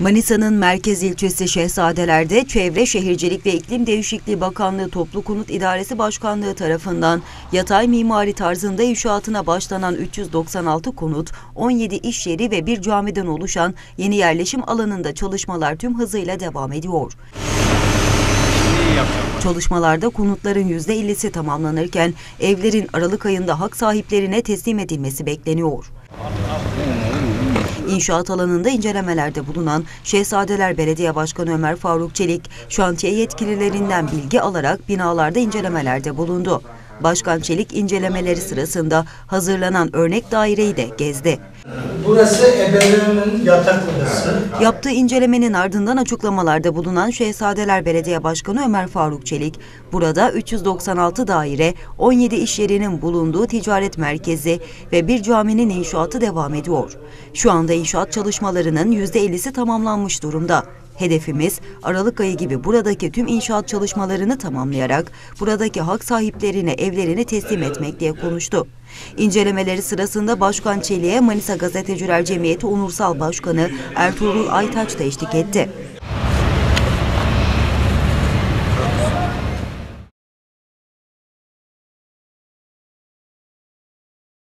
Manisa'nın merkez ilçesi Şehzadeler'de Çevre Şehircilik ve İklim Değişikliği Bakanlığı Toplu Konut İdaresi Başkanlığı tarafından yatay mimari tarzında inşaatına başlanan 396 konut, 17 iş yeri ve bir camiden oluşan yeni yerleşim alanında çalışmalar tüm hızıyla devam ediyor. Çalışmalarda konutların %50'si tamamlanırken evlerin Aralık ayında hak sahiplerine teslim edilmesi bekleniyor. İnşaat alanında incelemelerde bulunan Şehzadeler Belediye Başkanı Ömer Faruk Çelik, şantiye yetkililerinden bilgi alarak binalarda incelemelerde bulundu. Başkan Çelik incelemeleri sırasında hazırlanan örnek daireyi de gezdi. Burası Ebedir'in yatak odası. Yaptığı incelemenin ardından açıklamalarda bulunan Şehzadeler Belediye Başkanı Ömer Faruk Çelik, burada 396 daire, 17 iş yerinin bulunduğu ticaret merkezi ve bir caminin inşaatı devam ediyor. Şu anda inşaat çalışmalarının %50'si tamamlanmış durumda. Hedefimiz Aralık ayı gibi buradaki tüm inşaat çalışmalarını tamamlayarak buradaki hak sahiplerine evlerini teslim etmek diye konuştu. İncelemeleri sırasında Başkan Çelik'e Manisa Gazeteciler Cemiyeti Onursal Başkanı Ertuğrul Aytaç da eşlik etti.